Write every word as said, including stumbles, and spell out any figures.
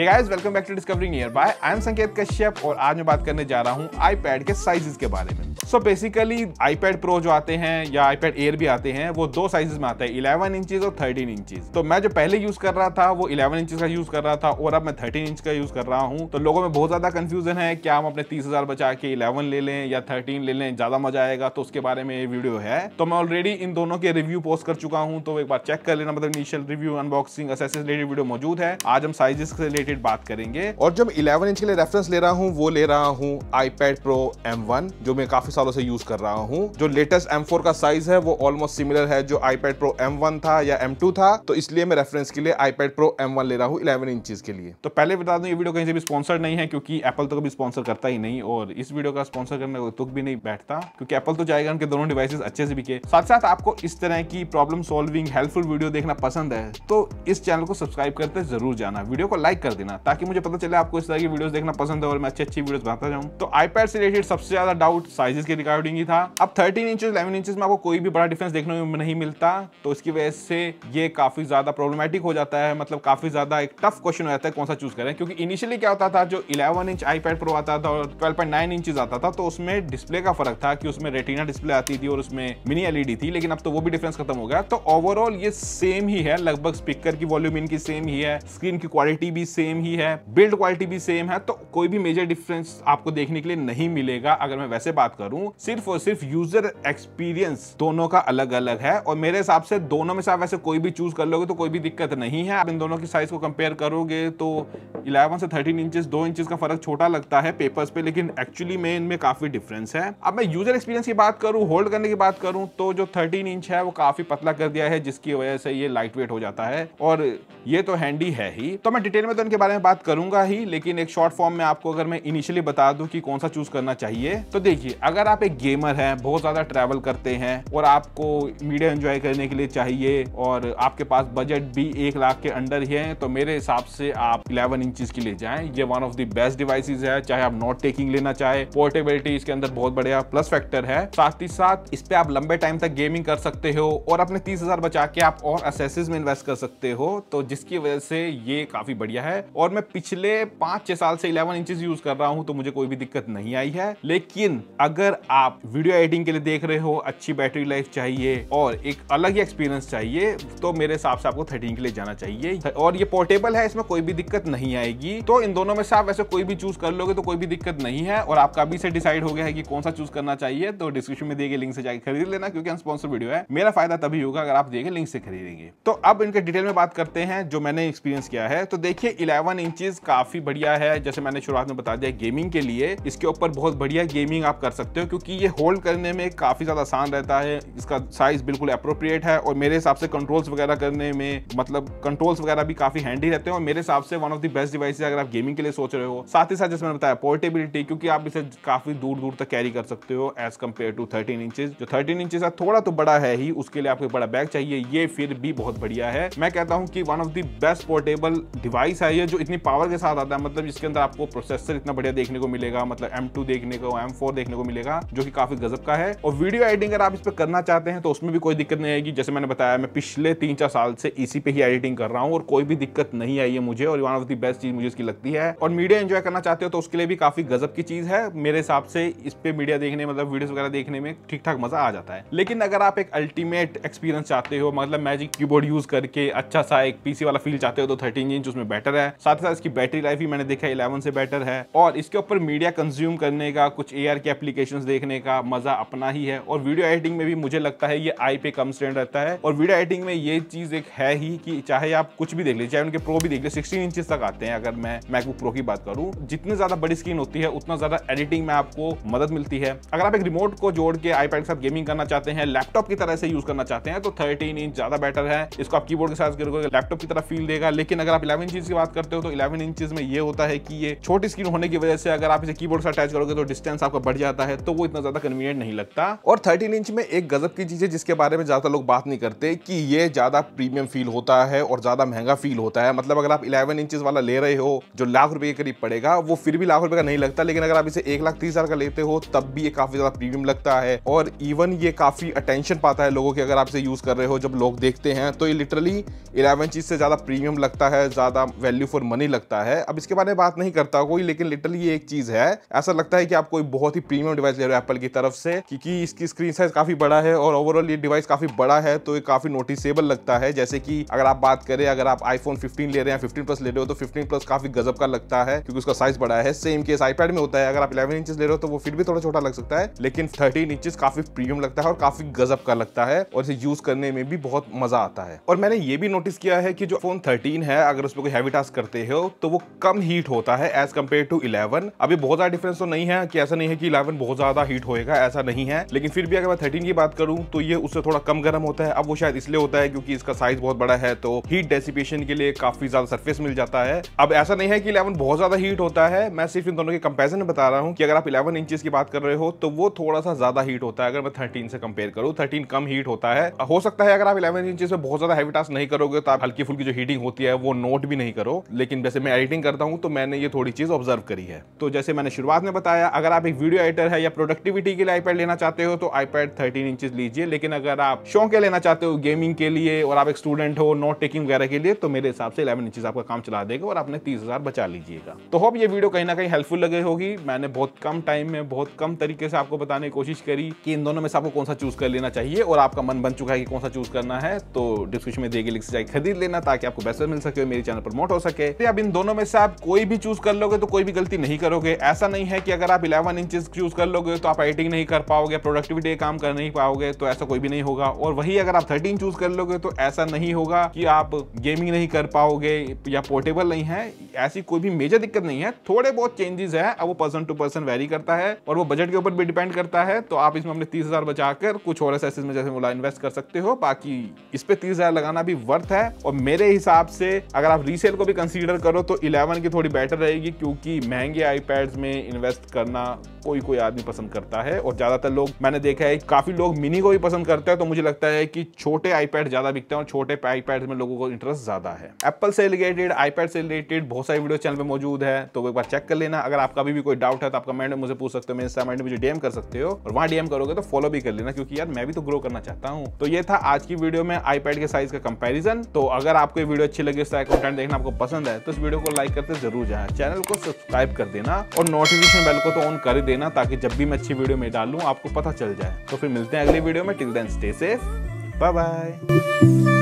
Hey guys, welcome back to discovering nearby. I am Sanket Kashyap और आज मैं बात करने जा रहा हूँ आईपैड के साइजेस के बारे में। सो बेसिकली आईपैड प्रो जो आते हैं या आईपैड एयर भी आते हैं, वो दो साइजेस में आता है, इलेवन इंचेस और थर्टीन इंचेस। तो मैं जो पहले यूज कर रहा था वो इलेवन इंचेस का यूज कर रहा था और अब मैं थर्टीन इंच का यूज कर रहा हूँ। तो लोगों में बहुत ज्यादा कंफ्यूजन है, क्या हम अपने तीस हजार बचा के इलेवन ले लें या थर्टीन ले लें, ज्यादा मजा आएगा। तो उसके बारे में ये वीडियो है। तो मैं ऑलरेडी इन दोनों के रिव्यू पोस्ट कर चुका हूँ, तो एक बार चेक कर लेना। मतलब initial review, unboxing, accessories related video मौजूद है। आज हम साइजेस से रिलेटेड बात करेंगे। और जब इलेवन इंच के लिए रेफरेंस ले रहा हूँ, वो ले रहा हूँ iPad Pro एम वन, जो मैं काफी सालों से यूज कर रहा हूँ। जो लेटेस्ट एम फोर का साइज है वो ऑलमोस्ट सिमिलर है जो iPad Pro एम वन था या एम टू था। तो इसलिए मैं रेफरेंस के लिए iPad Pro एम वन ले रहा हूँ इलेवन इंचेस के लिए। तो पहले बता दूं, ये वीडियो कहीं से भी स्पॉन्सर्ड नहीं है, क्योंकि एप्पल तो कभी स्पॉन्सर करता ही नहीं और इस वीडियो का स्पॉन्सर करने का तुक भी नहीं बैठता, क्योंकि एप्पल तो चाहेगा उनके दोनों डिवाइसेस अच्छे से बिके। साथ साथ आपको इस तरह की प्रॉब्लम सॉल्विंग हेल्पफुल वीडियो देखना पसंद है तो इस चैनल को सब्सक्राइब करते जरूर जाना, वीडियो को लाइक कर देना, ताकि मुझे पता चले आपको इस तरह की वीडियोस देखना पसंद है और मैं अच्छी अच्छी वीडियोस बनाता जाऊं। तो iPad से रिलेटेड सबसे ज्यादा डाउट साइजेस के रिगार्डिंग ही था। अब थर्टीन इंचेस इलेवन इंचेस में आपको कोई भी बड़ा डिफरेंस देखने में नहीं मिलता, तो इसकी वजह से ये काफी ज्यादा प्रॉब्लमेटिक हो जाता है। मतलब काफी ज्यादा एक टफ क्वेश्चन हो जाता है कौन सा चूज करें, क्योंकि इनिशियली क्या होता था, जो इलेवन इंच iPad Pro आता था और ट्वेल्व पॉइंट नाइन इंचेस आता था, तो उसमें डिस्प्ले का फर्क था कि उसमें रेटिना डिस्प्ले आती थी और उसमें मिनी एलईडी थी। लेकिन अब तो वो भी डिफरेंस खत्म हो गया। तो ओवरऑल ये सेम ही है, लगभग स्पीकर की वॉल्यूम इनकी सेम ही है, स्क्रीन की क्वालिटी भी सेम ही है, बिल्ड क्वालिटी भी सेम है। तो कोई भी मेजर डिफरेंस आपको देखने के लिए नहीं मिलेगा। अगर मैं वैसे बात करूं, सिर्फ और सिर्फ यूजर एक्सपीरियंस दोनों का अलग अलग है और मेरे हिसाब से दोनों में से आप वैसे कोई भी चूज कर लोगे तो कोई भी दिक्कत नहीं है। आप इन दोनों की साइज को कंपेयर करोगे तो इलेवन से थर्टीन इंचेस दो इंचेस का फर्क छोटा लगता है पेपर्स पे, लेकिन एक्चुअली में इनमें काफी डिफरेंस है। अब मैं यूजर एक्सपीरियंस की बात करूं, होल्ड करने की बात करूं, तो जो थर्टीन इंच है वो काफी पतला कर दिया है, जिसकी वजह से ये लाइट वेट हो जाता है और ये तो हैंडी है ही। तो मैं डिटेल में तो इनके बारे में बात करूंगा ही, लेकिन एक शॉर्ट फॉर्म में आपको अगर मैं इनिशियली बता दूं कि कौन सा चूज करना चाहिए। तो देखिए, अगर आप एक गेमर हैं, बहुत ज्यादा ट्रैवल करते हैं और आपको मीडिया एंजॉय करने के लिए चाहिए और आपके पास बजट भी एक लाख के अंडर ही है, तो मेरे हिसाब से आप इलेवन इंचेस के लिए जाएं। ये one of the best devices है, चाहे आप नोट टेकिंग लेना चाहे, पोर्टेबिलिटी इसके अंदर बहुत बढ़िया प्लस फैक्टर है। साथ ही साथ इस पे आप लंबे टाइम तक गेमिंग कर सकते हो और अपने तीस हजार बचा के आप और एक्सेसरीज में इन्वेस्ट कर सकते हो, तो जिसकी वजह से ये काफी बढ़िया है। और मैं पिछले पांच छह साल से इलेवन इंचेस यूज कर रहा हूं तो मुझे कोई भी दिक्कत नहीं आई है। लेकिन अगर आप वीडियो एडिटिंग के लिए देख रहे हो, अच्छी बैटरी लाइफ चाहिए और एक अलग ही एक्सपीरियंस चाहिए, तो मेरे हिसाब से आपको थर्टीन के लिए जाना चाहिए। और ये पोर्टेबल है, इसमें कोई भी दिक्कत नहीं आएगी। तो इन दोनों में से आप वैसे कोई भी चूज कर लोगे तो कोई भी दिक्कत नहीं है। और आपका भी से डिसाइड हो गया है कि कौन सा चूज करना चाहिए तो डिस्क्रिप्शन में दिए गए लिंक से जाके खरीद लेना, क्योंकि स्पॉन्सर वीडियो है। मेरा फायदा तभी होगा अगर आप दिए गए लिंक से खरीदेंगे। तो अब इनके डिटेल में बात करते हैं जो मैंने एक्सपीरियंस किया है। तो देखिए, इलेवन इंचेस काफी बढ़िया है, जैसे मैंने शुरुआत में बता दिया गेमिंग के लिए। इसके ऊपर बहुत बढ़िया गेमिंग आप कर सकते हो, क्योंकि ये होल्ड करने में काफी ज्यादा आसान रहता है, इसका साइज बिल्कुल एप्रोप्रिएट है और मेरे हिसाब से कंट्रोल्स वगैरह करने में, मतलब कंट्रोल्स वगैरह भी काफी हैंडी रहते हैं और मेरे हिसाब से one of the best device है अगर आप गेमिंग के लिए सोच रहे हो। साथ ही साथ जैसे मैंने बताया पोर्टेबिलिटी, क्योंकि आप इसे काफी दूर दूर तक कैरी कर सकते हो as compare to thirteen inches. जो थर्टीन इंचेस है थोड़ा तो बड़ा है ही, उसके लिए आपको बड़ा बैग चाहिए, ये फिर भी बहुत बढ़िया है। मैं कहता हूँ कि one of the best portable device है ये, जो इतनी पावर के साथ आता है। मतलब इसके अंदर आपको प्रोसेसर इतना बढ़िया देखने को मिलेगा, मतलब एम टू देखने को, एम फोर देखने को मिलेगा, जो कि काफी गजब का है। और वीडियो एडिटिंग अगर आप इस पर करना चाहते हैं तो उसमें भी कोई दिक्कत नहीं आएगी। जैसे मैंने बताया, मैं पिछले तीन चार साल से इसी पे ही एडिटिंग कर रहा हूँ और कोई भी दिक्कत नहीं आई है मुझे, और वन ऑफ द बेस्ट चीज मुझे इसकी लगती है। और मीडिया एंजॉय करना चाहते हो तो उसके लिए भी काफी गजब की चीज है। मेरे हिसाब से इस पे मीडिया देखने, मतलब वीडियोस वगैरह देखने में ठीक ठाक मजा आ जाता है। लेकिन अगर आप एक अल्टीमेट एक्सपीरियंस चाहते हो, मतलब मैजिक कीबोर्ड यूज करके अच्छा सा एक पीसी वाला फील चाहते हो, तो थर्टीन इंच उसमें बेटर है। साथ ही साथ इसकी बैटरी लाइफ ही मैंने देखा इलेवन से बेटर है और इसके ऊपर मीडिया कंज्यूम करने का, कुछ एआर के एप्लीकेशंस देखने का मजा अपना ही है। और वीडियो एडिटिंग में भी मुझे लगता है ये आई पे कम स्टैंड रहता है। और वीडियो एडिटिंग में ये चीज एक है ही कि चाहे आप कुछ भी देख लीजिए, चाहे उनके प्रो भी देख लीजिए, सिक्सटीन इंचेस तक आते हैं। अगर मैं मैकबुक प्रो की बात करूं, जितनी ज्यादा बड़ी स्क्रीन होती है उतना ज्यादा एडिटिंग में आपको मदद मिलती है। अगर आप एक रिमोट को जोड़ के आईपैड के साथ गेमिंग करना चाहते हैं, लैपटॉप की तरह से यूज करना चाहते हैं, तो थर्टीन इंच ज्यादा बेटर है। इसको आप कीबोर्ड के साथ करोगे लैपटॉप की तरह फील देगा। लेकिन अगर आप इलेवन इंचेस की बात करते हो तो इलेवन इंचेस में ये होता है कि ये छोटी स्क्रीन होने की वजह से अगर आप इसे कीबोर्ड से अटैच करोगे तो डिस्टेंस आपका बढ़ जाता है, तो तो वो इतना ज्यादा कन्वीनियंट नहीं लगता। और थर्टीन इंच में एक गजब की चीज है जिसके बारे में ज्यादा लोग बात नहीं करते कि ये ज्यादा प्रीमियम फील होता है और ज्यादा महंगा फील होता है। मतलब अगर आप इलेवन इंचेस वाला ले रहे हो जो लाख रुपए के करीब पड़ेगा वो फिर भी लाख रुपए का नहीं लगता, लेकिन अगर आप इसे एक लाख तीस हजार का लेते हो तब भी ये काफी ज्यादा प्रीमियम लगता है। और इवन ये काफी अटेंशन पाता है लोगों के, अगर आप इसे यूज कर रहे हो जब लोग देखते हैं तो ये लिटरली इलेवन चीज से ज्यादा प्रीमियम लगता है, ज्यादा वैल्यू फॉर मनी लगता है। अब इसके बारे में बात नहीं करता कोई, लेकिन लिटरली ये एक चीज है, ऐसा लगता है कि आप कोई बहुत ही प्रीमियम डिवाइस ले रहे हो एप्पल की तरफ से, क्योंकि इसकी स्क्रीन साइज काफी बड़ा है और ओवरऑल ये डिवाइस काफी बड़ा है तो ये काफी नोटिसेबल लगता है। जैसे कि अगर आप बात करें, अगर आप आईफोन फिफ्टीन ले रहे हैं, फिफ्टीन प्लस ले रहे हो तो फिफ्टीन प्लस काफी गजब का लगता है क्योंकि उसका साइज बड़ा है। सेम केस आईपैड में होता है, अगर आप इलेवन इंचेस ले रहे हो तो वो फिर भी थोड़ा छोटा लग सकता है, लेकिन थर्टीन इंचेस काफी प्रीमियम लगता है और काफी गजब का लगता है और इसे यूज करने में भी बहुत मजा आता है। और मैंने ये भी नोटिस किया है कि जो फोन थर्टीन है अगर उसमें कोई हैवी टास्क करते हो तो वो कम हीट होता है एज कम्पेयर टू इलेवन। अभी बहुत ज्यादा डिफरेंस तो नहीं है कि ऐसा नहीं है कि इलेवन बहुत ज्यादा हीट होएगा, ऐसा नहीं है, लेकिन फिर भी अगर मैं थर्टीन की बात करूं तो ये उससे थोड़ा कम गर्म होता है। अब वो शायद इसलिए होता है क्योंकि इसका साइज बहुत बड़ा है तो हीट डेसिपेशन के लिए काफी ज्यादा सरफेस मिल जाता है। अब ऐसा नहीं है कि इलेवन बहुत ज्यादा हीट होता है, मैं सिर्फ इन दोनों के कंपेरिजन में बता रहा हूँ कि अगर आप इलेवन इंचेस की बात कर रहे हो तो वो थोड़ा सा ज्यादा हीट होता है अगर मैं थर्टीन से कंपेयर करूँ, थर्टीन कम हीट होता है। हो सकता है अगर आप इलेवन इंचेस में बहुत ज्यादा हैवी टास्क नहीं करोगे तो आप हल्की फुल्की जो हीटिंग होती है वो नोट भी नहीं करो, लेकिन वैसे मैं एडिटिंग करता हूँ तो मैंने ये थोड़ी चीज ऑब्जर्व करी है। तो जैसे मैंने शुरुआत में बताया, अगर आप एक वीडियो एडिटर है या प्रोडक्टिविटी के लिए आईपैड लेना चाहते हो तो आईपैड थर्टीन इंचेस लीजिए, लेकिन अगर आप शौक के लेना चाहते हो गेमिंग के लिए और आप एक स्टूडेंट हो नोट टेकिंग वगैरह के लिए तो मेरे हिसाब से इलेवन इंचेस आपका काम चला देगा और आपने तीस हजार बचा लीजिएगा। तो होप ये वीडियो कहीं ना कहीं हेल्पफुल लगे होगी। मैंने बहुत कम टाइम में बहुत कम तरीके से आपको बताने की कोशिश करी कि इन दोनों में से आपको कौन सा चूज कर लेना चाहिए और आपका मन बन चुका है कि कौन सा चूज करना है तो डिस्क्रिप्शन में दिए गए लिंक से जाकर खरीद लेना ताकि आपको पैसा मिल सके और मेरे चैनल प्रमोट हो सके। तो अब इन दोनों में से आप कोई भी चूज कर लोगे तो कोई भी गलती नहीं करोगे। ऐसा नहीं है कि अगर आप इलेवन इंचेस चूज कर लोगे तो आप एडिटिंग नहीं कर पाओगे, प्रोडक्टिविटी काम कर नहीं पाओगे, तो ऐसा कोई भी नहीं होगा। और वही अगर आप थर्टीन चूज कर लोगे तो ऐसा नहीं होगा कि आप गेमिंग नहीं कर पाओगे या पोर्टेबल नहीं है, ऐसी कोई भी मेजर दिक्कत नहीं है। थोड़े बहुत चेंजेस है, अब वो पर्सन टू पर्सन वेरी करता है और वो बजट के ऊपर भी डिपेंड करता है। तो आप इसमें अपने तीस हजार बचाकर कुछ और एसेसरीज में जैसे बोला इन्वेस्ट कर सकते हो, बाकी इस पे तीस हजार लगाना भी वर्थ है। और मेरे हिसाब से अगर आप रीसेल को भी कंसीडर करो तो इलेवन की थोड़ी बेटर रहेगी क्योंकि महंगे आईपैड्स में इन्वेस्ट करना कोई कोई आदमी पसंद करता है और ज्यादातर लोग मैंने देखा है काफी लोग मिनी को भी पसंद करते हैं। तो मुझे लगता है कि छोटे आईपैड ज्यादा बिकते हैं और छोटे आईपैड में लोगों को इंटरेस्ट ज्यादा है। एप्पल से रिलेटेड, आईपैड से रिलेटेड बहुत सारी वीडियो चैनल पे मौजूद है तो एक बार चेक कर लेना। अगर आपका भी, भी कोई डाउट है तो आप कमेंट में मुझे पूछ सकते हो, मेरे इंस्टाग्राम मुझे डीएम कर सकते हो और वहां डीएम करोगे तो फॉलो भी कर लेना क्योंकि यार मैं भी तो ग्रो करना चाहता हूँ। तो ये था आज की वीडियो में आईपैड के साइज का कंपेरिजन। तो अगर आपको वीडियो अच्छी लगे, इसका कंटेंट देखना आपको पसंद है तो इस वीडियो को लाइक करते जरूर जाए, चैनल को सब्सक्राइब कर देना और नोटिफिकेशन बेल को तो ऑन कर देना ताकि जब भी मैं अच्छी वीडियो में डालूं आपको पता चल जाए। तो फिर मिलते हैं अगली वीडियो में, till then stay safe, bye bye.